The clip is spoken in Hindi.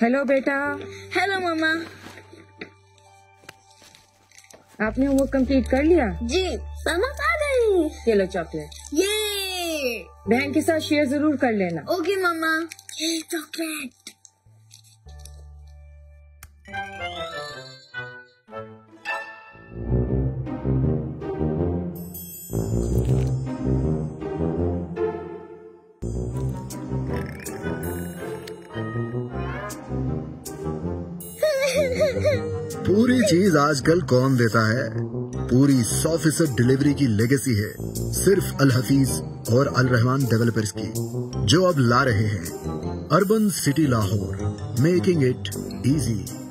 हेलो बेटा। हेलो मामा। आपने वो कंप्लीट कर लिया? जी समझ आ गई। ये लो चॉकलेट। ये बहन के साथ शेयर जरूर कर लेना। ओके मामा। ये चॉकलेट। पूरी चीज आजकल कौन देता है? पूरी 100% डिलीवरी की लेगेसी है सिर्फ अल हफीज और अल रहमान डेवलपर्स की, जो अब ला रहे हैं urban city Lahore, making it easy.